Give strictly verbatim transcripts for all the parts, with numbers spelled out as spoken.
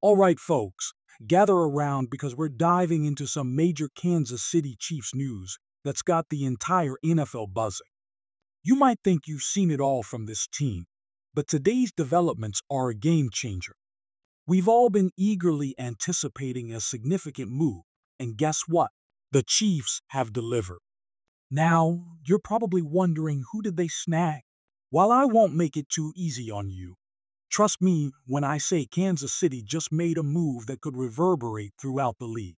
All right, folks, gather around because we're diving into some major Kansas City Chiefs news that's got the entire N F L buzzing. You might think you've seen it all from this team, but today's developments are a game changer. We've all been eagerly anticipating a significant move, and guess what? The Chiefs have delivered. Now, you're probably wondering, who did they snag? While I won't make it too easy on you, trust me when I say Kansas City just made a move that could reverberate throughout the league.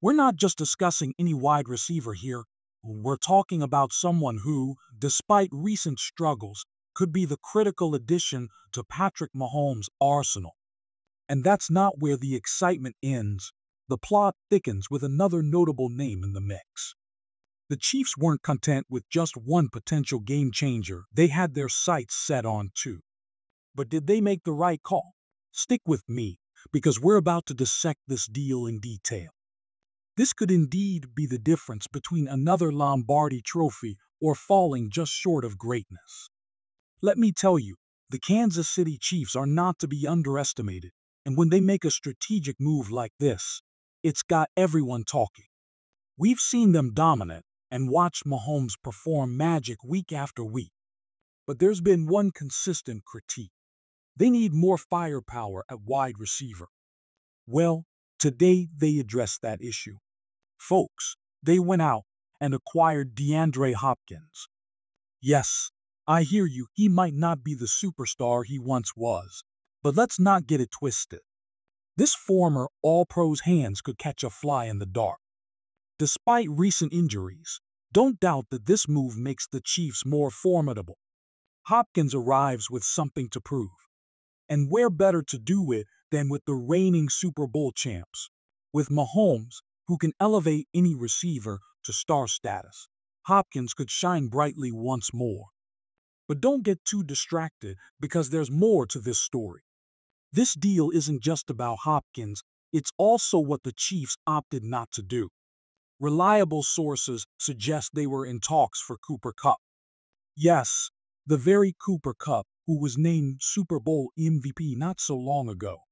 We're not just discussing any wide receiver here. We're talking about someone who, despite recent struggles, could be the critical addition to Patrick Mahomes' arsenal. And that's not where the excitement ends. The plot thickens with another notable name in the mix. The Chiefs weren't content with just one potential game changer. They had their sights set on two. But did they make the right call? Stick with me, because we're about to dissect this deal in detail. This could indeed be the difference between another Lombardi trophy or falling just short of greatness. Let me tell you, the Kansas City Chiefs are not to be underestimated, and when they make a strategic move like this, it's got everyone talking. We've seen them dominant and watched Mahomes perform magic week after week. But there's been one consistent critique. They need more firepower at wide receiver. Well, today they addressed that issue. Folks, they went out and acquired DeAndre Hopkins. Yes, I hear you, he might not be the superstar he once was, but let's not get it twisted. This former All-Pro's hands could catch a fly in the dark. Despite recent injuries, don't doubt that this move makes the Chiefs more formidable. Hopkins arrives with something to prove. And where better to do it than with the reigning Super Bowl champs, with Mahomes, who can elevate any receiver to star status. Hopkins could shine brightly once more. But don't get too distracted, because there's more to this story. This deal isn't just about Hopkins, it's also what the Chiefs opted not to do. Reliable sources suggest they were in talks for Cooper Kupp. Yes, the very Cooper Kupp who was named Super Bowl M V P not so long ago.